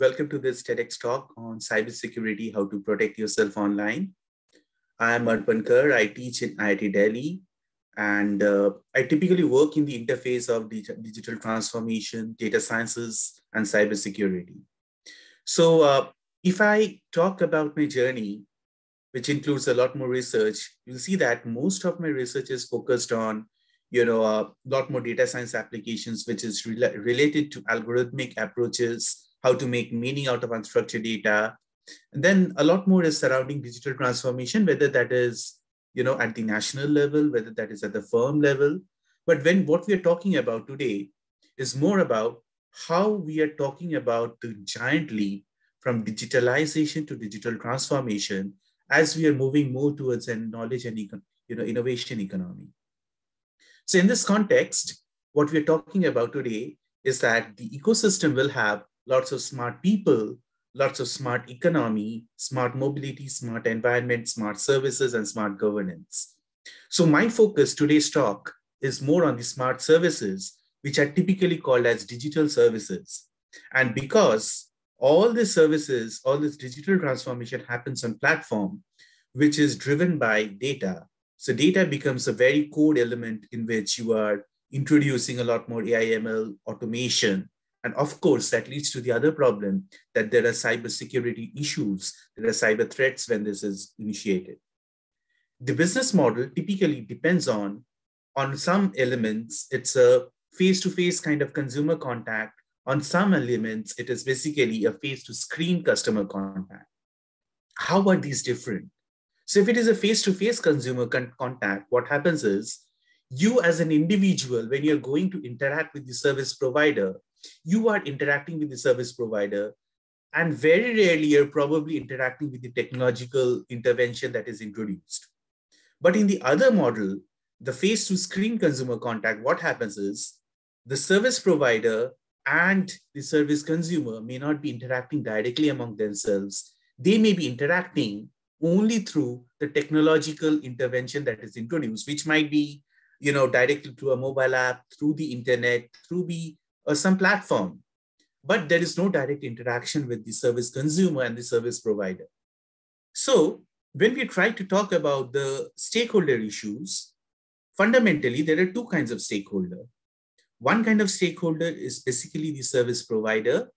Welcome to this TEDx talk on cybersecurity, how to protect yourself online. I am Arpan Kumar Kar. I teach in IIT Delhi, and I typically work in the interface of digital transformation, data sciences, and cybersecurity. So if I talk about my journey, which includes a lot more research, you'll see that most of my research is focused on a lot more data science applications, which is related to algorithmic approaches, how to make meaning out of unstructured data. And then a lot more is surrounding digital transformation, whether that is, at the national level, whether that is at the firm level. But what we are talking about today is more about how we are talking about the giant leap from digitalization to digital transformation as we are moving more towards a knowledge and innovation economy. So in this context, what we're talking about today is that the ecosystem will have lots of smart people, lots of smart economy, smart mobility, smart environment, smart services, and smart governance. So my focus today's talk is more on the smart services, which are typically called as digital services. And because all these services, all this digital transformation happens on platform, which is driven by data. So data becomes a very core element in which you are introducing a lot more AI/ML automation. And of course, that leads to the other problem that there are cybersecurity issues, there are cyber threats when this is initiated. The business model typically depends on some elements, it's a face-to-face kind of consumer contact. On some elements, it is basically a face-to-screen customer contact. How are these different? So if it is a face-to-face consumer contact, what happens is you as an individual, when you're going to interact with the service provider, you are interacting with the service provider, and very rarely you're probably interacting with the technological intervention that is introduced. But in the other model, the face-to-screen consumer contact, what happens is the service provider and the service consumer may not be interacting directly among themselves. They may be interacting only through the technological intervention that is introduced, which might be, directly through a mobile app, through the internet, through some platform. But there is no direct interaction with the service consumer and the service provider. So when we try to talk about the stakeholder issues, fundamentally, there are two kinds of stakeholder. One kind of stakeholder is basically the service provider,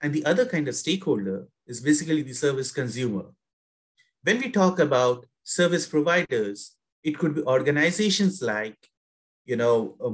and the other kind of stakeholder is basically the service consumer. When we talk about service providers, it could be organizations like,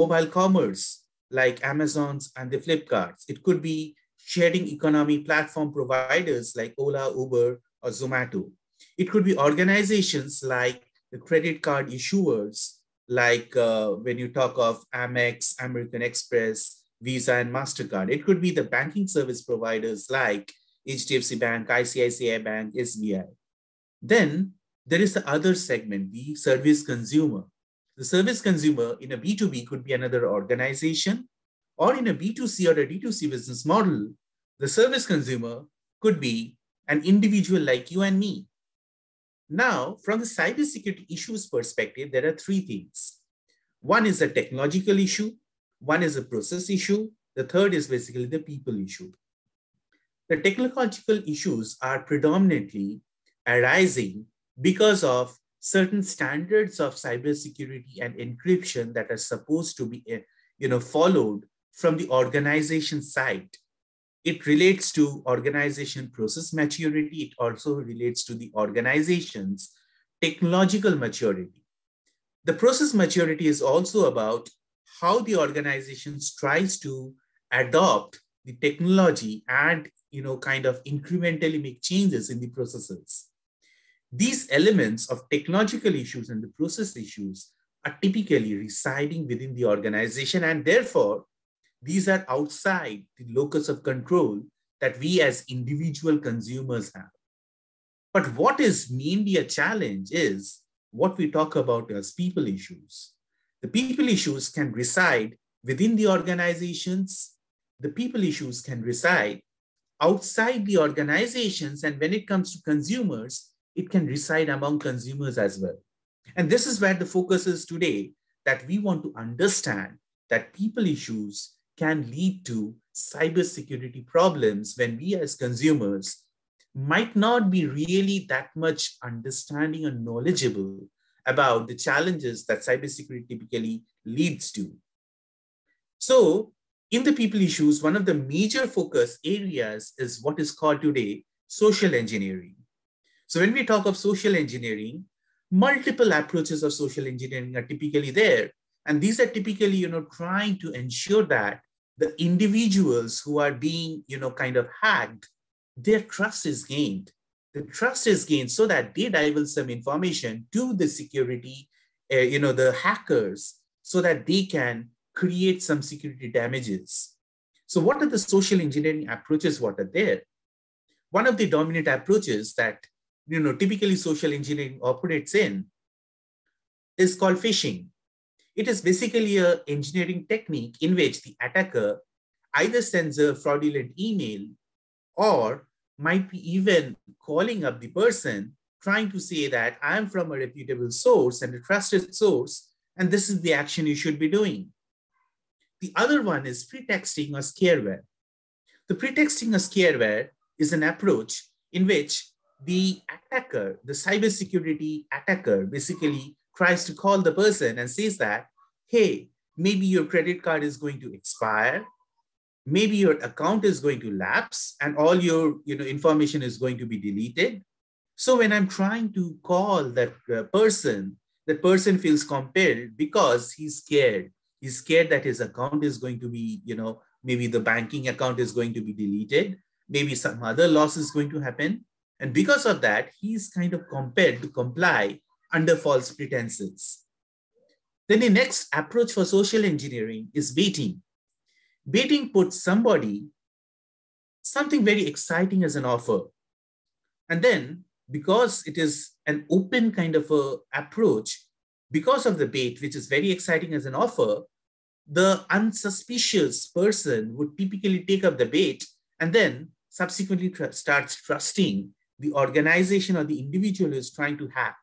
mobile commerce, like Amazon's and the Flipkarts. It could be sharing economy platform providers like Ola, Uber, or Zomato. It could be organizations like the credit card issuers, like when you talk of Amex, American Express, Visa, and MasterCard. It could be the banking service providers like HDFC Bank, ICICI Bank, SBI. Then there is the other segment, the service consumer. The service consumer in a B2B could be another organization, or in a B2C or a D2C business model, the service consumer could be an individual like you and me. Now, from the cybersecurity issues perspective, there are three things. One is a technological issue. One is a process issue. The third is basically the people issue. The technological issues are predominantly arising because of certain standards of cybersecurity and encryption that are supposed to be followed from the organization side. It relates to organization process maturity. It also relates to the organization's technological maturity. The process maturity is also about how the organization tries to adopt the technology and kind of incrementally make changes in the processes. These elements of technological issues and the process issues are typically residing within the organization, and therefore these are outside the locus of control that we as individual consumers have. But what is mainly a challenge is what we talk about as people issues. The people issues can reside within the organizations. The people issues can reside outside the organizations. And when it comes to consumers, it can reside among consumers as well. And this is where the focus is today, that we want to understand that people issues can lead to cybersecurity problems when we as consumers might not be really that much understanding and knowledgeable about the challenges that cybersecurity typically leads to. So in the people issues, one of the major focus areas is what is called today social engineering. So when we talk of social engineering, multiple approaches of social engineering are typically there. And these are typically, trying to ensure that the individuals who are being, hacked, their trust is gained. The trust is gained so that they divulge some information to the security, the hackers, so that they can create some security damages. So what are the social engineering approaches? What are there? One of the dominant approaches that, typically social engineering operates in is called phishing. It is basically an engineering technique in which the attacker either sends a fraudulent email or might be even calling up the person trying to say that I'm from a reputable source and a trusted source, and this is the action you should be doing. The other one is pretexting or scareware. The pretexting or scareware is an approach in which the attacker, the cybersecurity attacker, basically tries to call the person and says that, hey, maybe your credit card is going to expire, maybe your account is going to lapse, and all your information is going to be deleted. So when I'm trying to call that person, the person feels compelled because he's scared. He's scared that his account is going to be, maybe the banking account is going to be deleted, maybe some other loss is going to happen. And because of that, he's kind of compelled to comply under false pretenses. Then the next approach for social engineering is baiting. Baiting puts somebody something very exciting as an offer. And then because it is an open kind of a approach, because of the bait, which is very exciting as an offer, the unsuspicious person would typically take up the bait and then subsequently starts trusting the organization or the individual who is trying to hack.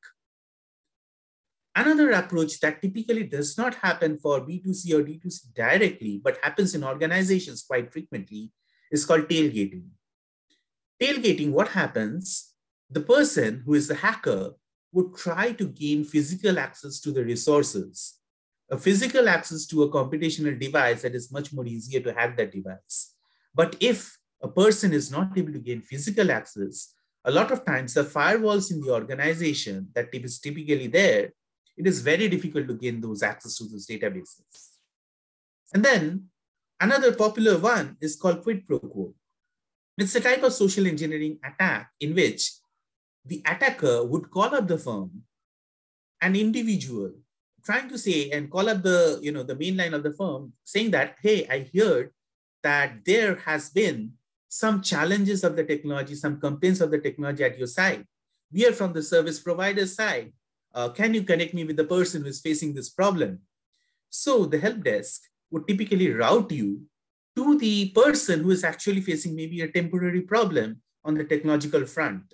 Another approach that typically does not happen for B2C or D2C directly, but happens in organizations quite frequently, is called tailgating. Tailgating, what happens? The person who is the hacker would try to gain physical access to the resources, a physical access to a computational device that is much more easier to hack that device. But if a person is not able to gain physical access, a lot of times the firewalls in the organization that is typically there, it is very difficult to gain those access to those databases. And then another popular one is called quid pro quo. It's a type of social engineering attack in which the attacker would call up the firm, an individual, trying to say and call up the, the main line of the firm saying that, hey, I heard that there has been some challenges of the technology, some complaints of the technology at your site. We are from the service provider side. Can you connect me with the person who is facing this problem? So the help desk would typically route you to the person who is actually facing maybe a temporary problem on the technological front.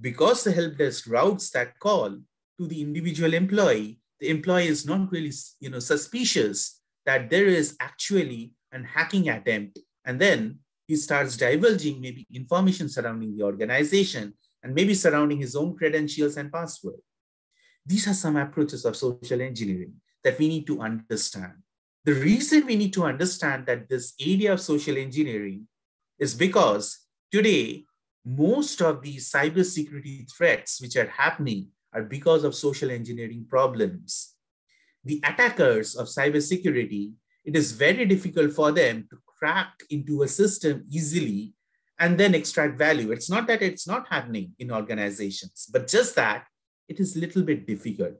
Because the help desk routes that call to the individual employee, the employee is not really, suspicious that there is actually an hacking attempt. And then he starts divulging maybe information surrounding the organization and maybe surrounding his own credentials and password. These are some approaches of social engineering that we need to understand. The reason we need to understand that this area of social engineering is because today, most of the cybersecurity threats which are happening are because of social engineering problems. The attackers of cybersecurity, it is very difficult for them to crack into a system easily and then extract value. It's not that it's not happening in organizations, but just that it is a little bit difficult.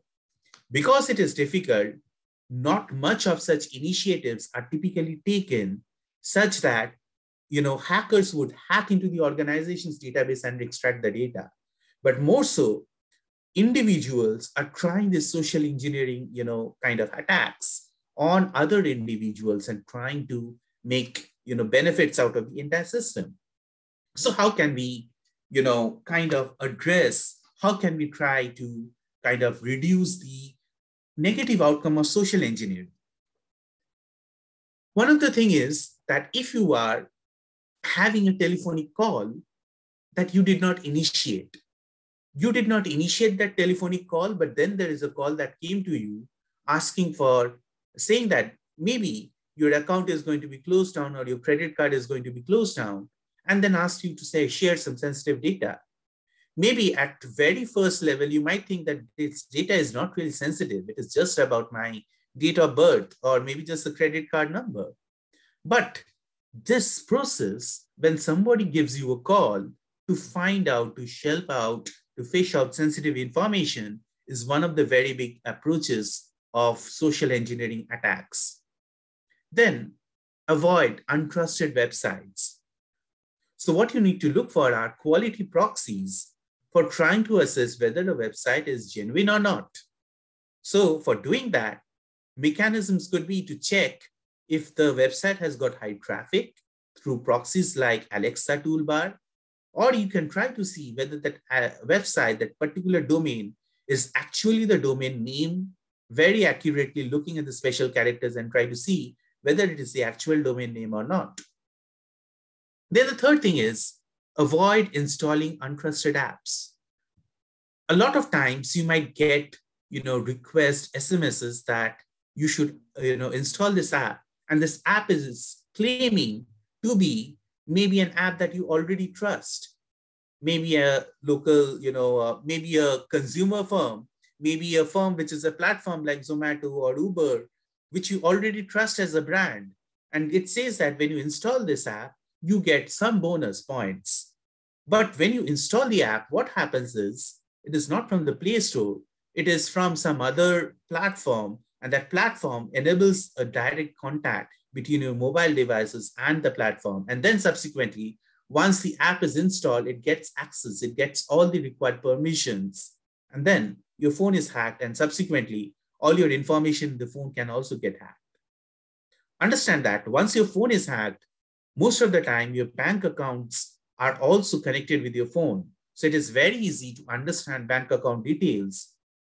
Because it is difficult, not much of such initiatives are typically taken such that, hackers would hack into the organization's database and extract the data. But more so, individuals are trying this social engineering, kind of attacks on other individuals and trying to make, benefits out of the entire system. So how can we, address, how can we try to kind of reduce the negative outcome of social engineering? One of the things is that if you are having a telephonic call that you did not initiate, that telephonic call, but then there is a call that came to you asking for, saying that maybe your account is going to be closed down or your credit card is going to be closed down, and then asked you to say, share some sensitive data. Maybe at the very first level, you might think that this data is not really sensitive. It is just about my date of birth or maybe just the credit card number. But this process, when somebody gives you a call to find out, to shelf out, to fish out sensitive information, is one of the very big approaches of social engineering attacks. Then avoid untrusted websites. So what you need to look for are quality proxies for trying to assess whether the website is genuine or not. So for doing that, mechanisms could be to check if the website has got high traffic through proxies like Alexa toolbar, or you can try to see whether that website, that particular domain, is actually the domain name, very accurately looking at the special characters and try to see whether it is the actual domain name or not. Then the third thing is avoid installing untrusted apps. A lot of times you might get, request SMSs that you should, install this app. And this app is claiming to be maybe an app that you already trust, maybe a local, maybe a consumer firm, maybe a firm which is a platform like Zomato or Uber, which you already trust as a brand. And it says that when you install this app, you get some bonus points. But when you install the app, what happens is it is not from the Play Store, it is from some other platform. And that platform enables a direct contact between your mobile devices and the platform. And then subsequently, once the app is installed, it gets access, it gets all the required permissions. And then your phone is hacked, and subsequently, all your information in the phone can also get hacked. Understand that once your phone is hacked, most of the time your bank accounts are also connected with your phone. So it is very easy to understand bank account details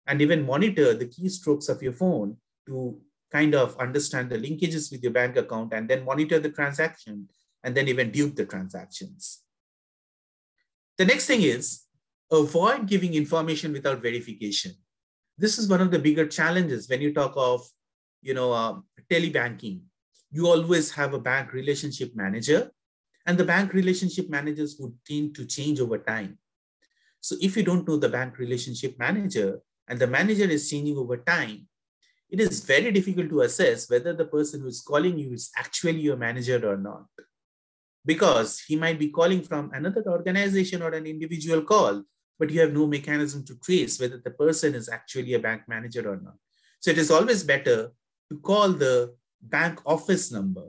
and even monitor the keystrokes of your phone to kind of understand the linkages with your bank account and then monitor the transaction and then even dupe the transactions. The next thing is avoid giving information without verification. This is one of the bigger challenges when you talk of, telebanking. You always have a bank relationship manager, and the bank relationship managers would tend to change over time. So if you don't know the bank relationship manager and the manager is changing over time, it is very difficult to assess whether the person who is calling you is actually your manager or not, because he might be calling from another organization or an individual call, but you have no mechanism to trace whether the person is actually a bank manager or not. So it is always better to call the bank office number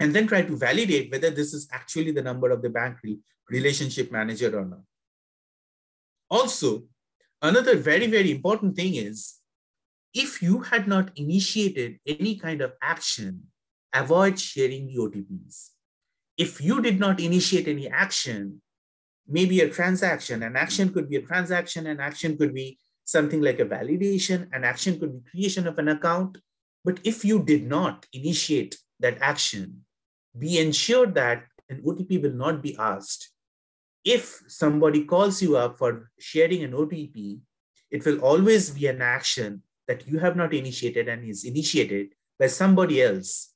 and then try to validate whether this is actually the number of the bank relationship manager or not. Also, another very, very important thing is, if you had not initiated any kind of action, avoid sharing the OTPs. If you did not initiate any action, maybe a transaction, an action could be a transaction, an action could be something like a validation, an action could be creation of an account. But if you did not initiate that action, be ensured that an OTP will not be asked. If somebody calls you up for sharing an OTP, it will always be an action that you have not initiated and is initiated by somebody else.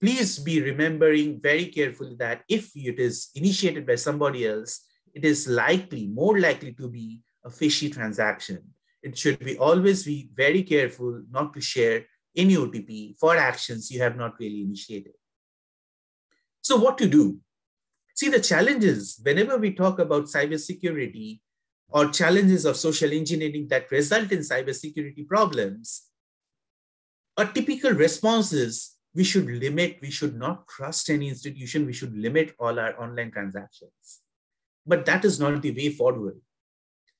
Please be remembering very carefully that if it is initiated by somebody else, it is likely, more likely to be a fishy transaction. It should be always be very careful not to share any OTP for actions you have not really initiated. So what to do? See, the challenges, whenever we talk about cybersecurity, or challenges of social engineering that result in cybersecurity problems, a typical response is we should limit, we should not trust any institution, we should limit all our online transactions. But that is not the way forward.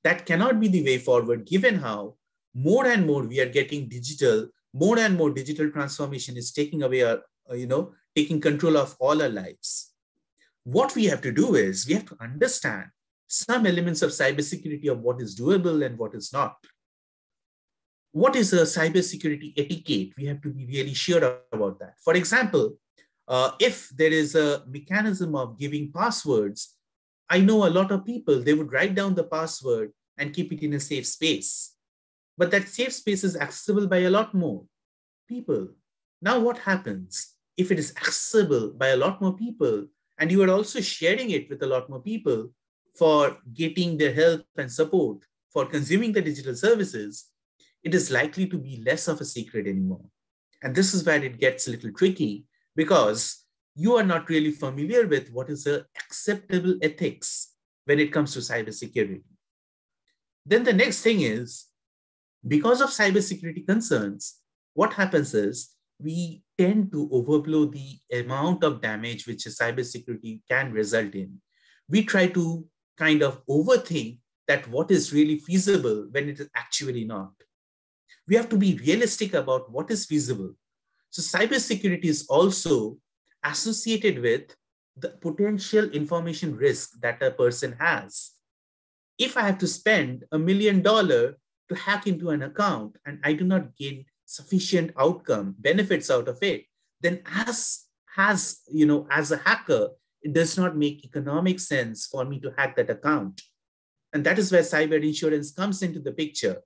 That cannot be the way forward, given how more and more we are getting digital, more and more digital transformation is taking away our, taking control of all our lives. What we have to do is we have to understand some elements of cybersecurity, of what is doable and what is not. what is a cybersecurity etiquette? We have to be really sure about that. For example, if there is a mechanism of giving passwords, I know a lot of people, they would write down the password and keep it in a safe space. But that safe space is accessible by a lot more people. Now what happens if it is accessible by a lot more people and you are also sharing it with a lot more people for getting their help and support, for consuming the digital services? It is likely to be less of a secret anymore. And this is where it gets a little tricky, because you are not really familiar with what is the acceptable ethics when it comes to cybersecurity. Then the next thing is, because of cybersecurity concerns, what happens is we tend to overblow the amount of damage which a cybersecurity can result in. We try to kind of overthink that what is really feasible when it is actually not. We have to be realistic about what is feasible. So cybersecurity is also associated with the potential information risk that a person has. If I have to spend $1 million to hack into an account and I do not gain sufficient outcome benefits out of it, then as a hacker, it does not make economic sense for me to hack that account. And that is where cyber insurance comes into the picture.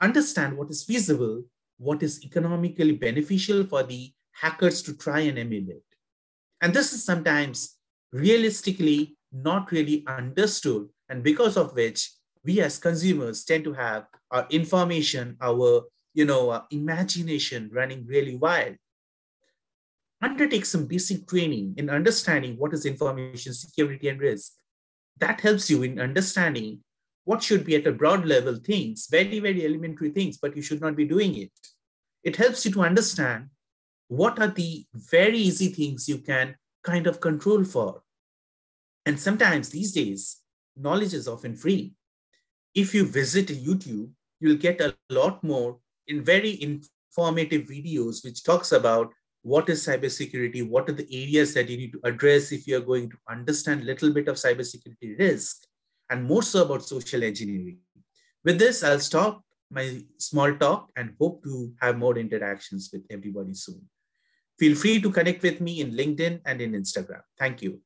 Understand what is feasible, what is economically beneficial for the hackers to try and emulate. And this is sometimes realistically not really understood, and because of which we as consumers tend to have our information, our imagination running really wild. Undertake some basic training in understanding what is information security and risk. That helps you in understanding what should be at a broad level things, very, very elementary things, but you should not be doing it. It helps you to understand what are the very easy things you can kind of control for. And sometimes these days, knowledge is often free. If you visit YouTube, you'll get a lot more in very informative videos, which talks about what is cybersecurity, what are the areas that you need to address if you're going to understand a little bit of cybersecurity risk, and more so about social engineering. With this, I'll stop my small talk and hope to have more interactions with everybody soon. Feel free to connect with me in LinkedIn and in Instagram. Thank you.